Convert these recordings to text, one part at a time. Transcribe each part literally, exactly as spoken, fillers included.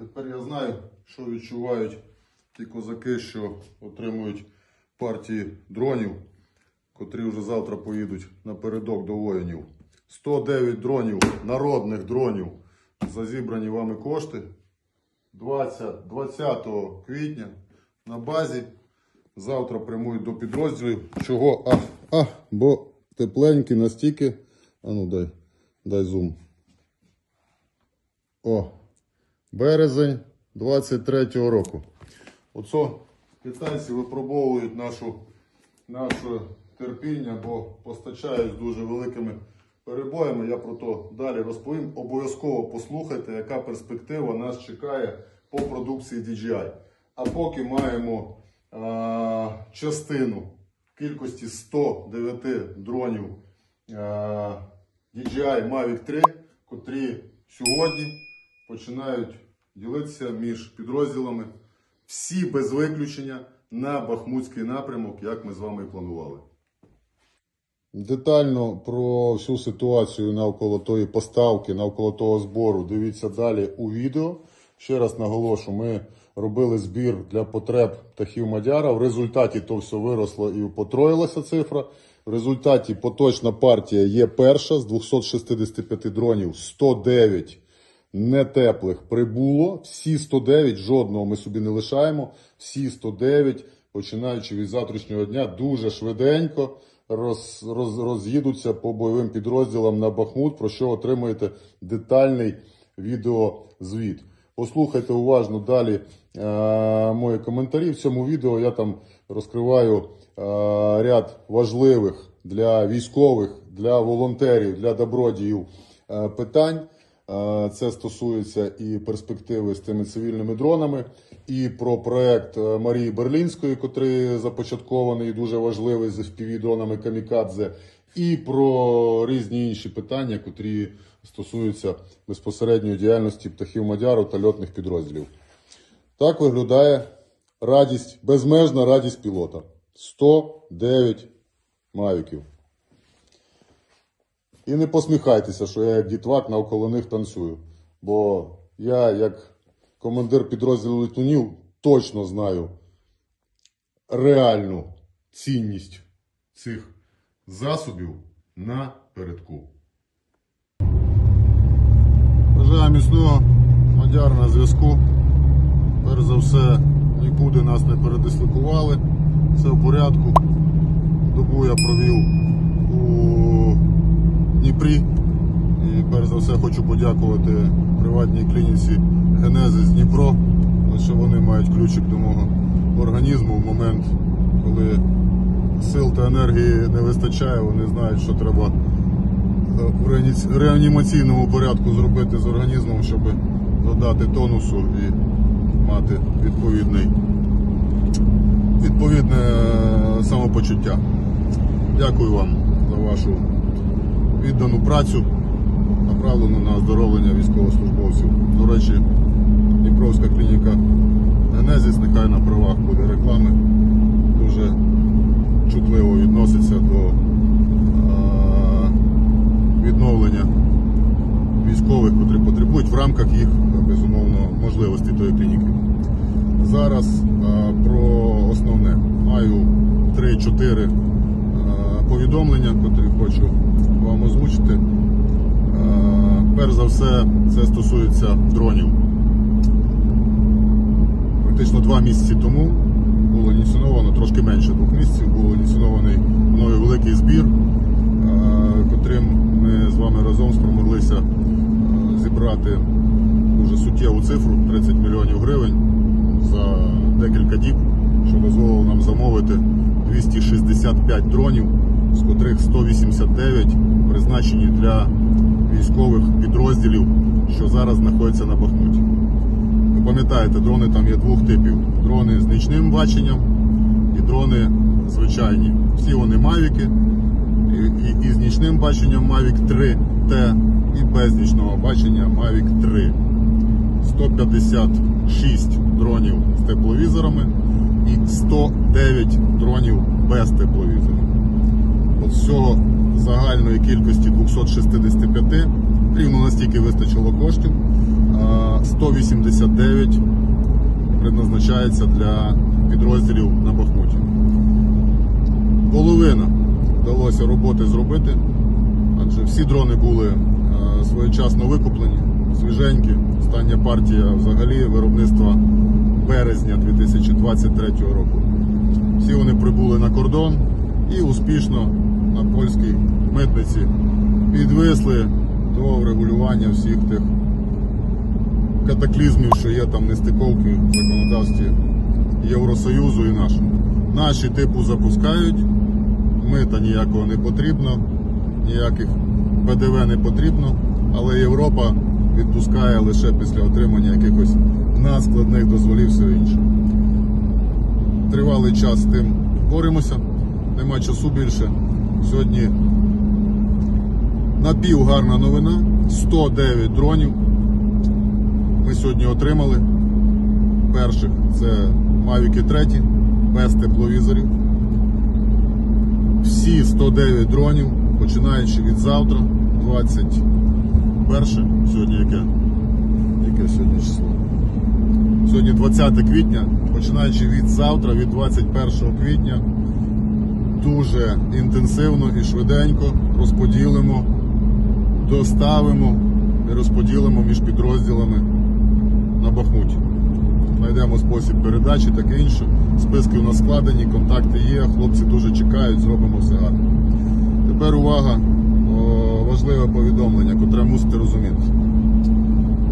Тепер я знаю, що відчувають ті козаки, що отримують партії дронів, котрі вже завтра поїдуть напередок до воїнів. сто дев'ять дронів, народних дронів, за зібрані вами кошти. двадцятого квітня на базі. Завтра прямують до підрозділів. Чого? А, а, бо тепленькі настільки. А ну дай, дай зум. О, березень двадцять третього року. Оце китайці випробовують нашу, наше терпіння, бо постачають з дуже великими перебоями. Я про то далі розповім. Обов'язково послухайте, яка перспектива нас чекає по продукції ді джей ай. А поки маємо а, частину кількості ста дев'яти дронів а, ді джей ай Mavic три, котрі сьогодні починають ділитися між підрозділами. Всі без виключення на Бахмутський напрямок, як ми з вами і планували. Детально про всю ситуацію навколо тої поставки, навколо того збору дивіться далі у відео. Ще раз наголошу, ми робили збір для потреб птахів Мадяра. В результаті то все виросло і потроїлася цифра. В результаті поточна партія є перша. З двохсот шістдесяти п'яти дронів сто дев'ять нетеплих прибуло. Всі сто дев'ять, жодного ми собі не лишаємо. Всі сто дев'ять, починаючи від завтрашнього дня, дуже швиденько Роз, роз, роз'їдуться по бойовим підрозділам на Бахмут, про що отримаєте детальний відеозвіт. Послухайте уважно далі е, мої коментарі. В цьому відео я там розкриваю е, ряд важливих для військових, для волонтерів, для добродіїв е, питань. Е, це стосується і перспективи з тими цивільними дронами, і про проект Марії Берлінської, котрий започаткований і дуже важливий з еф пі ві-дронами камікадзе, і про різні інші питання, котрі стосуються безпосередньої діяльності птахів Мадяру та льотних підрозділів. Так виглядає радість, безмежна радість пілота. сто дев'ять мавіків. І не посміхайтеся, що я як дітвак навколо них танцюю, бо я як командир підрозділу летунів точно знаю реальну цінність цих засобів на передку. Бажаю міцного, Мадяр на зв'язку. Перш за все, нікуди нас не передислокували. Все в порядку. Добу я провів у Дніпрі. І перш за все хочу подякувати приватній клініці Генези з Дніпро, лише вони мають ключик до мого організму в момент, коли сил та енергії не вистачає, вони знають, що треба в реанімаційному порядку зробити з організмом, щоб додати тонусу і мати відповідний, відповідне самопочуття. Дякую вам за вашу віддану працю, направлену на оздоровлення військовослужбовців. До речі, Дніпровська клініка Генезіс, нехай на правах буде реклами, дуже чутливо відноситься до відновлення військових, котрі потребують в рамках їх, безумовно, можливості тої клініки. Зараз про основне. Маю три-чотири повідомлення, котрі хочу вам озвучити. Перш за все, це стосується дронів. Практично два місяці тому було ініційовано, трошки менше двох місяців, був ініційований мною великий збір, котрим ми з вами разом спромоглися зібрати дуже суттєву цифру, тридцять мільйонів гривень за декілька діб, що дозволило нам замовити двісті шістдесят п'ять дронів, з котрих сто вісімдесят дев'ять призначені для військових підрозділів, що зараз знаходяться на Бахмуті. Ви пам'ятаєте, дрони там є двох типів. Дрони з нічним баченням і дрони звичайні. Всі вони мавіки, і, і, і з нічним баченням Mavic три Т, і без нічного бачення Mavic три. сто п'ятдесят шість дронів з тепловізорами і сто дев'ять дронів без тепловізорів. От всього загальної кількості двохсот шістдесяти п'яти рівно настільки вистачило коштів. сто вісімдесят дев'ять предназначається для підрозділів на Бахмуті. Половина вдалося роботи зробити, адже всі дрони були своєчасно викуплені, свіженькі. Остання партія взагалі виробництва березня дві тисячі двадцять третього року. Всі вони прибули на кордон і успішно на польській митниці підвисли до врегулювання всіх тих катаклізмів, що є там нестиковки в законодавстві Євросоюзу і нашому. Наші типу запускають, мита ніякого не потрібно, ніяких Пе Де Ве не потрібно, але Європа відпускає лише після отримання якихось надскладних дозволів все інше. Тривалий час з тим боремося, нема часу більше. Сьогодні напівгарна новина, сто дев'ять дронів ми сьогодні отримали. Перших це Мавіки три, без тепловізорів. Всі сто дев'ять дронів, починаючи від завтра, двадцять перше, сьогодні яке? Яке сьогодні число? Сьогодні двадцяте квітня, починаючи від завтра, від двадцять першого квітня, дуже інтенсивно і швиденько розподілимо, доставимо і розподілимо між підрозділами на Бахмуті. Знайдемо спосіб передачі, таке інше. Списки у нас складені, контакти є, хлопці дуже чекають, зробимо все гарно. Тепер увага, важливе повідомлення, котре мусите розуміти.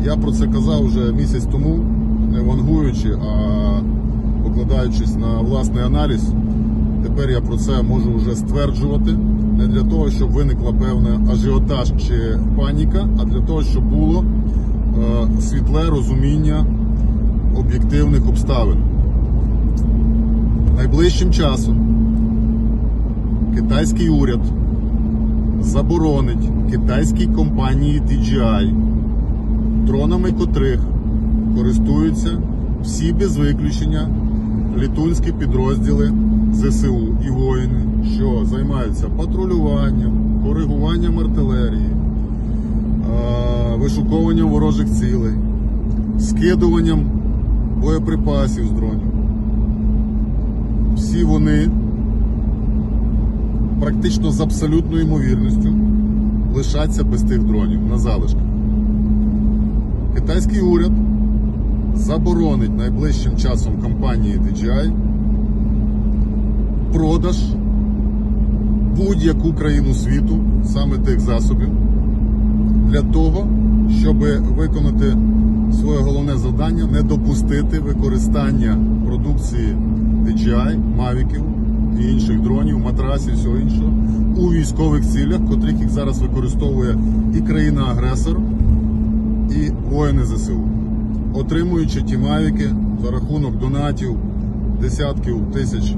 Я про це казав вже місяць тому, не вангуючи, а покладаючись на власний аналіз. Тепер я про це можу вже стверджувати, не для того, щоб виникла певна ажіотаж чи паніка, а для того, щоб було е, світле розуміння об'єктивних обставин. Найближчим часом китайський уряд заборонить китайській компанії Ді Джі Ай, дронами котрих користуються всі без виключення літунські підрозділи Зе Се У і воїни, що займаються патрулюванням, коригуванням артилерії, вишукуванням ворожих цілей, скидуванням боєприпасів з дронів. Всі вони практично з абсолютною ймовірністю лишаться без тих дронів на залишках. Китайський уряд заборонить найближчим часом компанії Ді Джі Ай продаж будь-яку країну світу, саме тих засобів, для того, щоб виконати своє головне завдання, не допустити використання продукції Ді Джі Ай, Мавіків і інших дронів, матрасів, всього іншого, у військових цілях, котрих їх зараз використовує і країна-агресор, і воїни Зе Се У. Отримуючи ті Мавіки за рахунок донатів десятків тисяч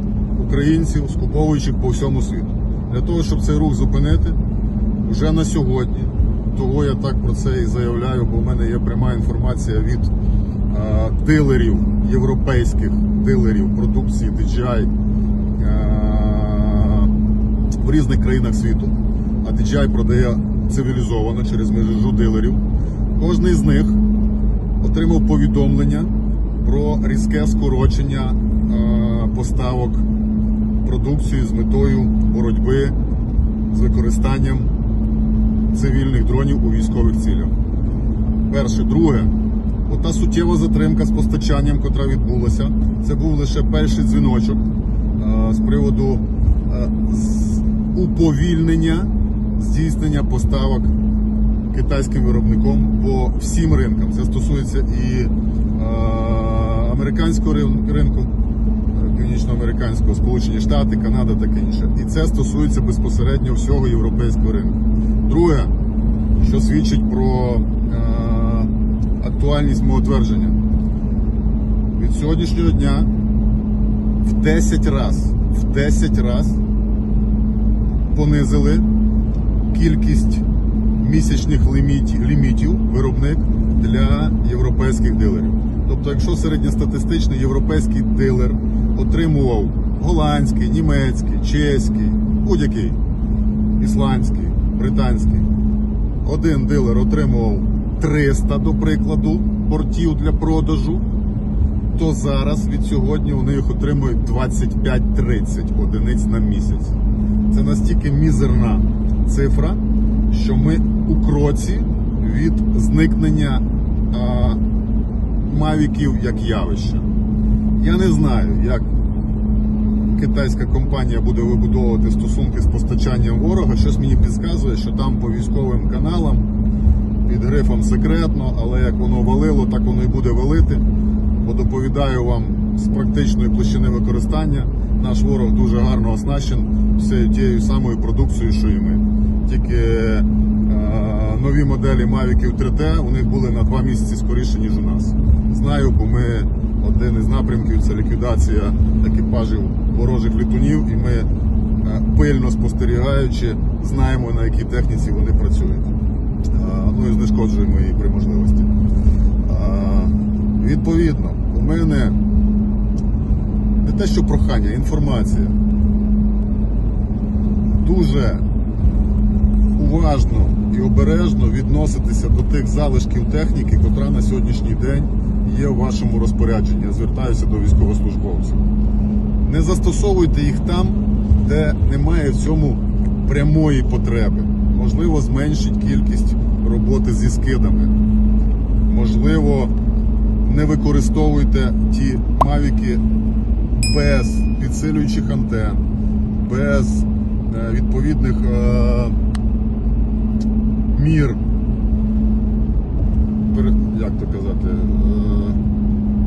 українців, скуповуючих по всьому світу. Для того, щоб цей рух зупинити, вже на сьогодні, того я так про це і заявляю, бо в мене є пряма інформація від е, дилерів, європейських дилерів продукції Ді Джі Ай е, в різних країнах світу, а Ді Джі Ай продає цивілізовано через мережу дилерів. Кожний з них отримав повідомлення про різке скорочення е, поставок продукції з метою боротьби з використанням цивільних дронів у військових цілях. Перше. Друге. Ота суттєва затримка з постачанням, котра відбулася, це був лише перший дзвіночок е, з приводу е, з уповільнення здійснення поставок китайським виробником по всім ринкам. Це стосується і е, американського ринку, північноамериканського, Сполучені Штати, Канада, таке інше. І це стосується безпосередньо всього європейського ринку. Друге, що свідчить про е, актуальність мого твердження. Від сьогоднішнього дня в десять раз, в десять раз понизили кількість місячних лімітів, лімітів виробник для європейських дилерів. Тобто, якщо середньостатистичний європейський дилер отримував голландський, німецький, чеський, будь-який, ісландський, британський, один дилер отримував триста, до прикладу, бортів для продажу, то зараз від сьогодні у них отримують двадцять п'ять - тридцять одиниць на місяць. Це настільки мізерна цифра, що ми у кроці від зникнення а, мавіків як явища. Я не знаю, як китайська компанія буде вибудовувати стосунки з постачанням ворога. Щось мені підказує, що там по військовим каналам під грифом секретно, але як воно валило, так воно і буде валити. Бо доповідаю вам з практичної площини використання, наш ворог дуже гарно оснащен всією тією самою продукцією, що і ми. Тільки е, нові моделі Mavic три Т у них були на два місяці скоріше, ніж у нас. Знаю, бо ми один із напрямків – це ліквідація екіпажів ворожих літунів, і ми, е, пильно спостерігаючи, знаємо, на якій техніці вони працюють. Е, ну і знешкоджуємо її при можливості. Е, відповідно, у мене не те, що прохання, інформація. Дуже уважно і обережно відноситися до тих залишків техніки, котра на сьогоднішній день є в вашому розпорядженні. Я звертаюся до військовослужбовців. Не застосовуйте їх там, де немає в цьому прямої потреби. Можливо, зменшить кількість роботи зі скидами. Можливо, не використовуйте ті мавіки без підсилюючих антен, без відповідних е мір, як то казати, е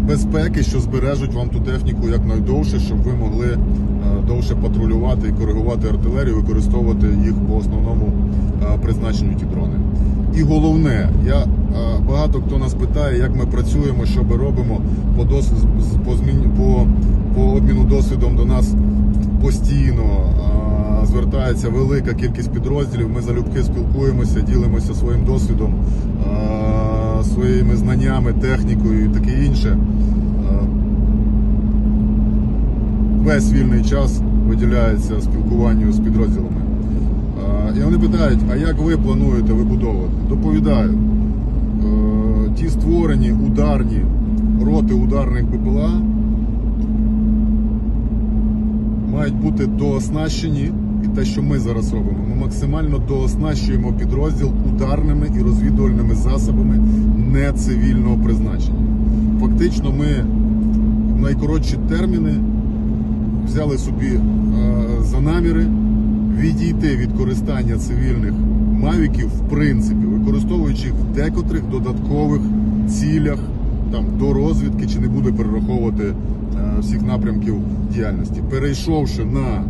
безпеки, що збережуть вам ту техніку якнайдовше, щоб ви могли е довше патрулювати і коригувати артилерію, використовувати їх по основному е призначенню, ті дрони. І головне, я, е багато хто нас питає, як ми працюємо, що ми робимо по, досвід, по, змін, по, по обміну досвідом до нас постійно. Е Звертається велика кількість підрозділів, ми залюбки спілкуємося, ділимося своїм досвідом, своїми знаннями, технікою і таке інше. Весь вільний час виділяється спілкуванню з підрозділами. І вони питають, а як ви плануєте вибудовувати? Доповідаю, ті створені ударні роти ударних БПЛА мають бути дооснащені. І те, що ми зараз робимо, ми максимально дооснащуємо підрозділ ударними і розвідувальними засобами не цивільного призначення. Фактично ми в найкоротші терміни взяли собі е, за наміри відійти від користання цивільних мавіків, в принципі, використовуючи їх в декотрих додаткових цілях, там, до розвідки, чи не буде перераховувати е, всіх напрямків діяльності. Перейшовши на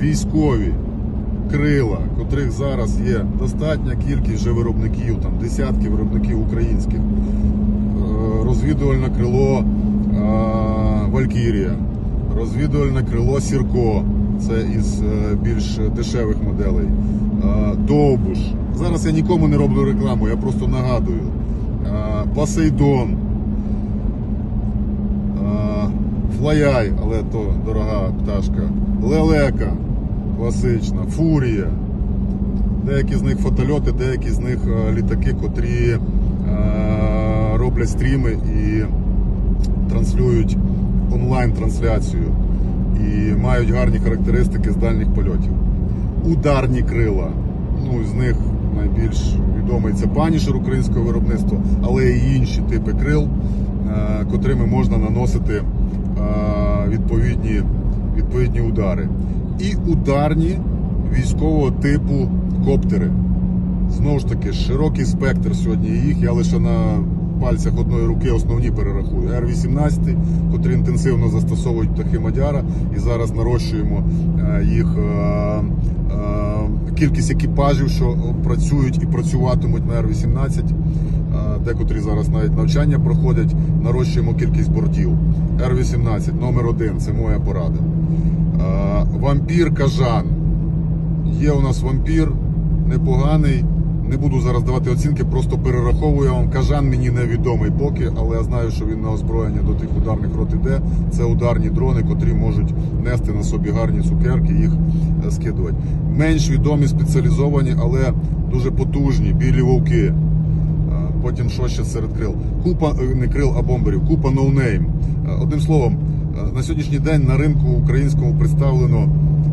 військові крила, котрих зараз є достатня кількість вже виробників, там десятки виробників українських, розвідувальне крило Валькірія, розвідувальне крило Сірко, це із більш дешевих моделей, Довбуш. Зараз я нікому не роблю рекламу, я просто нагадую. Посейдон, Флаяй, але то дорога пташка, Лелека класична, Фурія, деякі з них фотольоти, деякі з них літаки, котрі е роблять стріми і транслюють онлайн-трансляцію і мають гарні характеристики з дальніх польотів. Ударні крила, ну, з них найбільш відомий це Банішер українського виробництва, але і інші типи крил, е котрими можна наносити Відповідні, відповідні удари. І ударні військового типу коптери. Знову ж таки, широкий спектр сьогодні їх, я лише на пальцях одної руки основні перерахую. Р вісімнадцять, котрі інтенсивно застосовують птахи Мадяра, і зараз нарощуємо їх кількість екіпажів, що працюють і працюватимуть на Р вісімнадцять. Декотрі зараз навіть навчання проходять, нарощуємо кількість бортів. Р вісімнадцять, номер один, це моя порада. Вампір, Кажан. Є у нас вампір, непоганий, Не буду зараз давати оцінки, просто перераховую вам. Кажан мені невідомий поки, але я знаю, що він на озброєння до тих ударних рот іде. Це ударні дрони, котрі можуть нести на собі гарні цукерки, їх скидувати. Менш відомі, спеціалізовані, але дуже потужні. Білі вовки. Потім що ще серед крил? Купа, не крил, а бомберів. Купа ноунейм. Одним словом, на сьогоднішній день на ринку українському представлено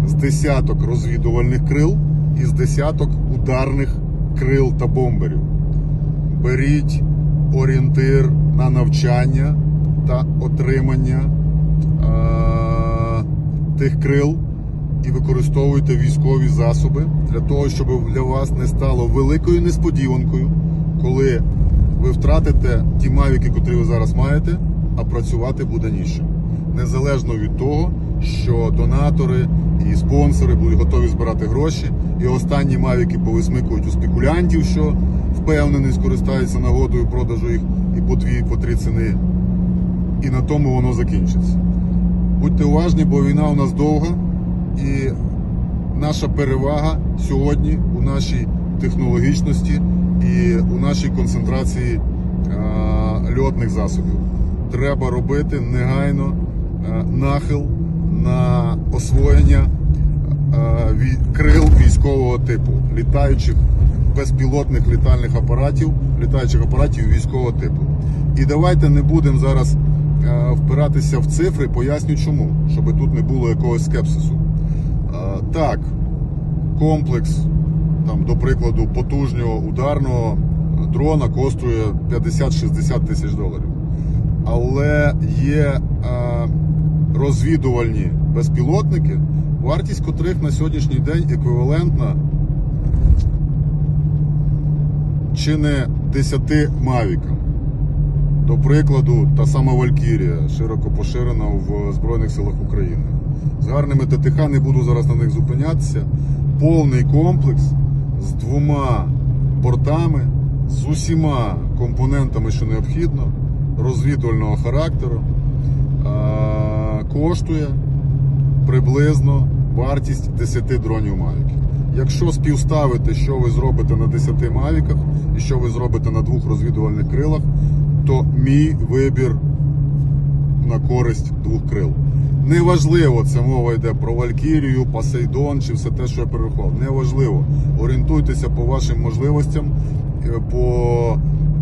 з десяток розвідувальних крил і з десяток ударних крил та бомберів. Беріть орієнтир на навчання та отримання е- тих крил і використовуйте військові засоби для того, щоб для вас не стало великою несподіванкою, коли ви втратите ті мавіки, котрі ви зараз маєте, а працювати буде нічим. Незалежно від того, що донатори і спонсори будуть готові збирати гроші, і останні мавіки повисмикують у спекулянтів, що впевнений скористаються нагодою продажу їх і по дві, по три ціни, і на тому воно закінчиться. Будьте уважні, бо війна у нас довга, і наша перевага сьогодні у нашій технологічності і у нашій концентрації а, льотних засобів. Треба робити негайно а, нахил на освоєння а, ві, крил військового типу, літаючих безпілотних літальних апаратів, літаючих апаратів військового типу. І давайте не будемо зараз а, впиратися в цифри, поясню чому, щоб тут не було якогось скепсису. А, так, комплекс, там, до прикладу, потужнього ударного дрона коштує п'ятдесят-шістдесят тисяч доларів. Але є е, розвідувальні безпілотники, вартість котрих на сьогоднішній день еквівалентна чи не десяти мавікам. До прикладу, та сама Валькірія, широко поширена в Збройних силах України. З гарними ТТХ, не буду зараз на них зупинятися, повний комплекс з двома бортами, з усіма компонентами, що необхідно, розвідувального характеру, коштує приблизно вартість десяти дронів Мавіки. Якщо співставити, що ви зробите на десяти мавіках і що ви зробите на двох розвідувальних крилах, то мій вибір на користь двох крил. Неважливо, це мова йде про Валькірію, Посейдон чи все те, що я перерахував. Неважливо. Орієнтуйтеся по вашим можливостям, по,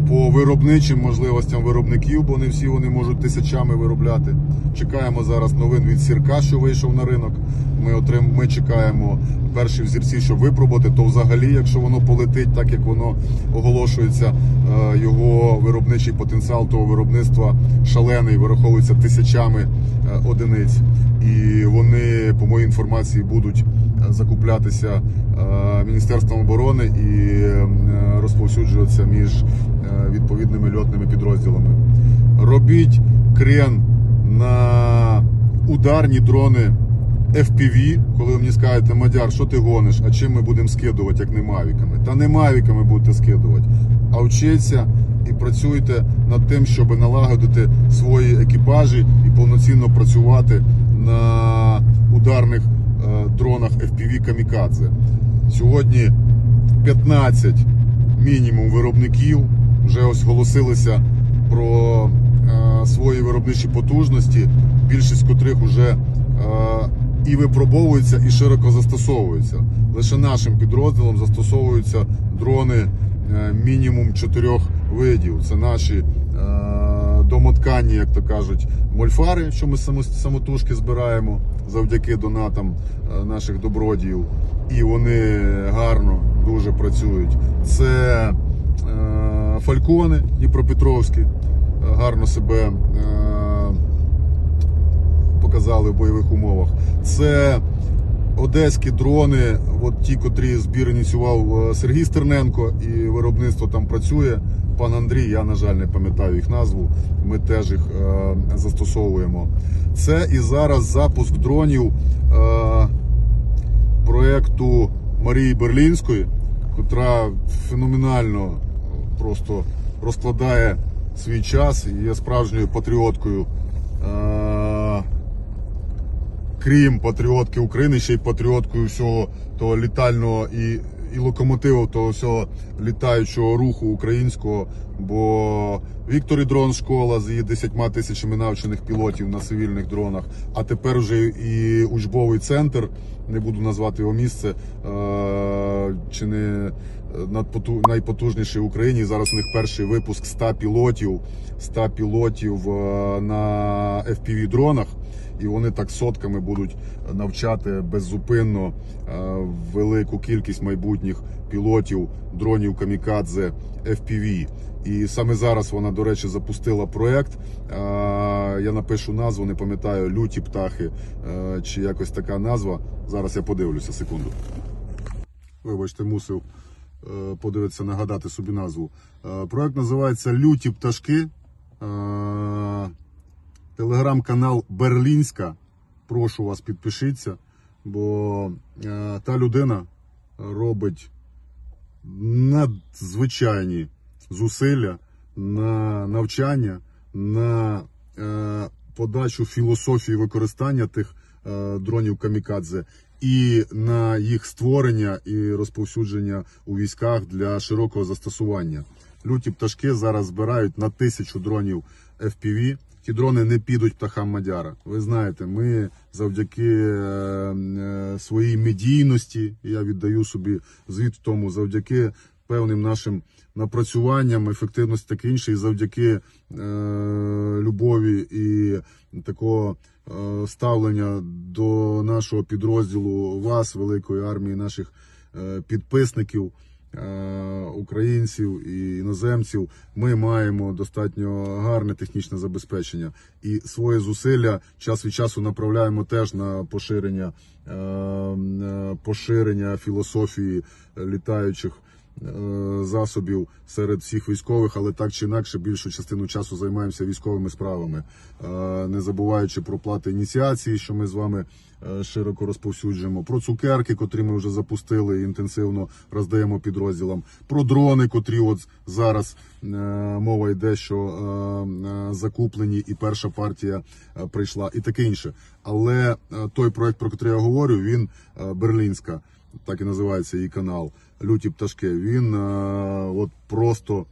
по виробничим можливостям виробників, бо не всі вони можуть тисячами виробляти. Чекаємо зараз новин від Сірка, що вийшов на ринок. Ми, отрим, ми чекаємо перші взірці, щоб випробувати, то взагалі, якщо воно полетить, так як воно оголошується, його виробничий потенціал того виробництва шалений, вираховується тисячами одиниць. І вони, по моїй інформації, будуть закуплятися Міністерством оборони і розповсюджуватися між відповідними льотними підрозділами. Робіть крен на ударні дрони еф пі ві, коли ви мені скажете: Мадяр, що ти гониш, а чим ми будемо скидувати, як не мавіками? Та не мавіками будете скидувати, а вчіться і працюйте над тим, щоб налагодити свої екіпажі і повноцінно працювати на ударних е, дронах еф пі ві камікадзе. Сьогодні п'ятнадцять мінімум виробників вже ось голосилися про е, свої виробничі потужності, більшість котрих вже е, і випробовуються, і широко застосовуються. Лише нашим підрозділом застосовуються дрони мінімум чотирьох видів. Це наші е, домотканні, як то кажуть, мольфари, що ми самотужки збираємо завдяки донатам наших добродіїв. І вони гарно дуже працюють. Це е, фалькони дніпропетровські, гарно себе е, показали в бойових умовах. Це одеські дрони, от ті, котрі збір ініціював Сергій Стерненко, і виробництво там працює. Пан Андрій, я, на жаль, не пам'ятаю їх назву, ми теж їх е, застосовуємо. Це і зараз запуск дронів е, проєкту Марії Берлінської, котра феноменально просто розкладає свій час і є справжньою патріоткою. Е, Крім патріотки України, ще й патріоткою всього того літального і, і локомотивом того всього літаючого руху українського, бо Victory Drones школа з її десятьма тисячами навчених пілотів на цивільних дронах, а тепер вже і учбовий центр, не буду назвати його місце, чи не найпотужніший в Україні, зараз у них перший випуск ста пілотів на еф пі ві-дронах, і вони так сотками будуть навчати беззупинно велику кількість майбутніх пілотів дронів камікадзе еф пі ві. І саме зараз вона, до речі, запустила проєкт, я напишу назву, не пам'ятаю, «Люті птахи» чи якось така назва. Зараз я подивлюся, секунду. Вибачте, мусив подивитися, нагадати собі назву. Проєкт називається «Люті пташки». Телеграм-канал «Берлінська», прошу вас, підпишіться, бо та людина робить надзвичайні зусилля на навчання, на е, подачу філософії використання тих е, дронів камікадзе і на їх створення і розповсюдження у військах для широкого застосування. Люті пташки зараз збирають на тисячу дронів еф пі ві. Ті дрони не підуть птахам Мадяра. Ви знаєте, ми завдяки е, своїй медійності, я віддаю собі звіт в тому, завдяки певним нашим напрацюванням, ефективності таке інше, і завдяки е, любові і такого е, ставлення до нашого підрозділу вас, великої армії, наших е, підписників, українців і іноземців, ми маємо достатньо гарне технічне забезпечення. І свої зусилля час від часу направляємо теж на поширення, поширення філософії літаючих засобів серед всіх військових, але так чи інакше більшу частину часу займаємося військовими справами, не забуваючи про плати ініціації, що ми з вами широко розповсюджуємо, про цукерки, котрі ми вже запустили і інтенсивно роздаємо підрозділам, про дрони, котрі от зараз мова йде, що закуплені і перша партія прийшла, і таке інше. Але той проект, про який я говорю, він «Берлінська», так і називається її канал, «Люті пташки», він а, от просто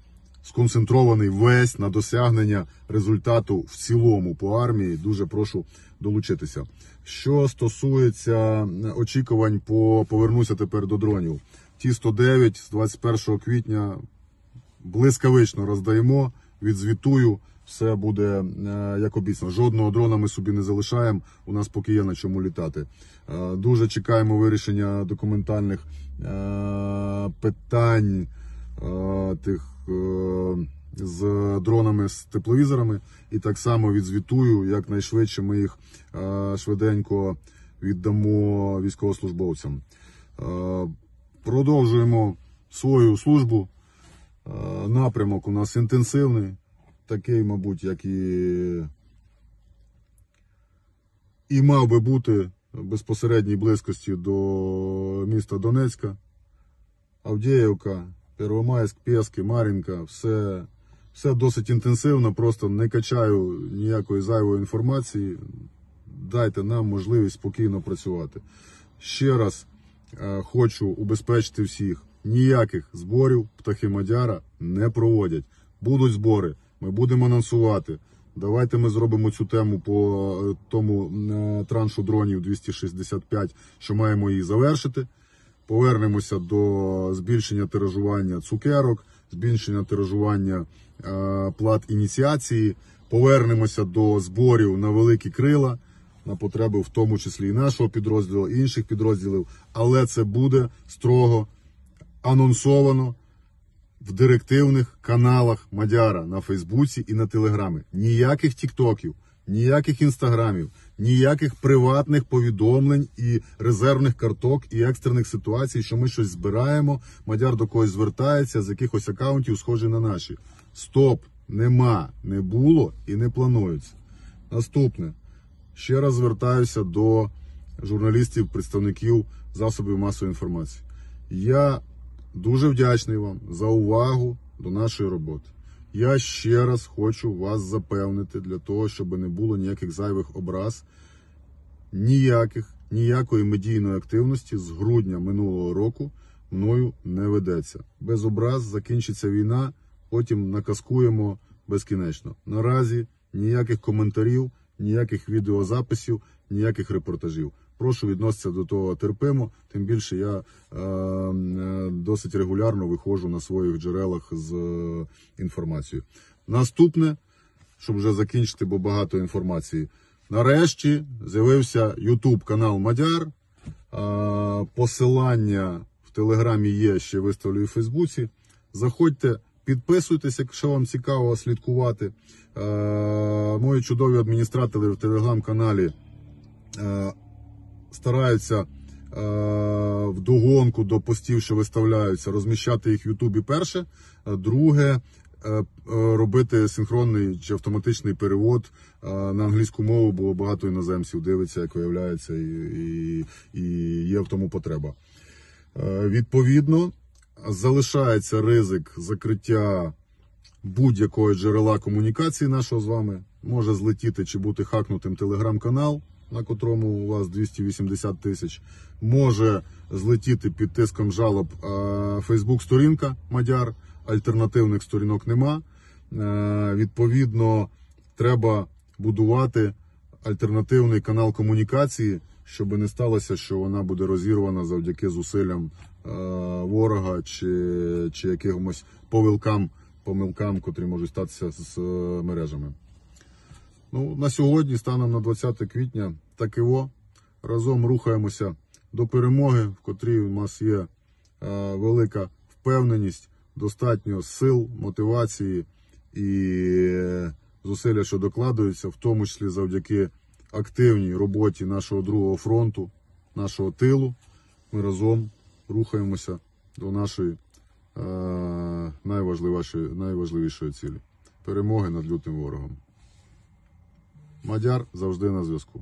сконцентрований весь на досягнення результату в цілому по армії. Дуже прошу долучитися. Що стосується очікувань, по повернуся тепер до дронів. Ті сто дев'ять з двадцять першого квітня блискавично роздаємо, відзвітую. Все буде, як обіцяно. Жодного дрона ми собі не залишаємо, у нас поки є на чому літати. Дуже чекаємо вирішення документальних питань тих з дронами, з тепловізорами. І так само відзвітую, якнайшвидше ми їх швиденько віддамо військовослужбовцям. Продовжуємо свою службу. Напрямок у нас інтенсивний. Такий, мабуть, як і, і мав би бути в безпосередній близькості до міста Донецька, Авдіївка, Первомайськ, Пєски, Мар'їнка. Все, все досить інтенсивно, просто не качаю ніякої зайвої інформації. Дайте нам можливість спокійно працювати. Ще раз е, хочу убезпечити всіх, ніяких зборів птахи Мадяра не проводять. Будуть збори. Ми будемо анонсувати. Давайте ми зробимо цю тему по тому траншу дронів двісті шістдесят п'ять, що маємо її завершити. Повернемося до збільшення тиражування цукерок, збільшення тиражування плат ініціації. Повернемося до зборів на великі крила, на потреби в тому числі і нашого підрозділу, і інших підрозділів. Але це буде строго анонсовано в директивних каналах Мадяра на Фейсбуці і на Телеграмі. Ніяких тіктоків, ніяких інстаграмів, ніяких приватних повідомлень і резервних карток, і екстрених ситуацій, що ми щось збираємо, Мадяр до когось звертається, з якихось акаунтів схожі на наші. Стоп! Нема, не було і не планується. Наступне. Ще раз звертаюся до журналістів, представників засобів масової інформації. Я дуже вдячний вам за увагу до нашої роботи. Я ще раз хочу вас запевнити для того, щоб не було ніяких зайвих образ, ніяких, ніякої медійної активності з грудня минулого року мною не ведеться. Без образ закінчиться війна, потім накаскуємо безкінечно. Наразі ніяких коментарів, ніяких відеозаписів, ніяких репортажів. Прошу відноситися до того терпимо, тим більше я е, досить регулярно виходжу на своїх джерелах з е, інформацією. Наступне, щоб вже закінчити, бо багато інформації. Нарешті з'явився ютуб-канал Мадяр. Е, посилання в Телеграмі є, ще виставлю і в Фейсбуці. Заходьте, підписуйтесь, якщо вам цікаво слідкувати. Е, мої чудові адміністратори в Телеграм-каналі е, стараються е, вдогонку до постів, що виставляються, розміщати їх в Ютубі перше. Друге, е, робити синхронний чи автоматичний перевод е, на англійську мову, бо багато іноземців дивиться, як виявляється, і, і, і є в тому потреба. Е, відповідно, залишається ризик закриття будь-якого джерела комунікації нашого з вами. Може злетіти чи бути хакнутим телеграм-канал, на котрому у вас двісті вісімдесят тисяч, може злетіти під тиском жалоб фейсбук-сторінка Мадяр, альтернативних сторінок нема. Е, відповідно, треба будувати альтернативний канал комунікації, щоб не сталося, що вона буде розірвана завдяки зусиллям е, ворога чи, чи якимось повилкам, помилкам, котрі можуть статися з е, мережами. Ну, на сьогодні, станом на двадцяте квітня, так і во, разом рухаємося до перемоги, в котрій у нас є е, велика впевненість, достатньо сил, мотивації і е, зусилля, що докладаються, в тому числі завдяки активній роботі нашого другого фронту, нашого тилу. Ми разом рухаємося до нашої е, найважливішої, найважливішої цілі – перемоги над лютим ворогом. Мадяр завжди на зв'язку.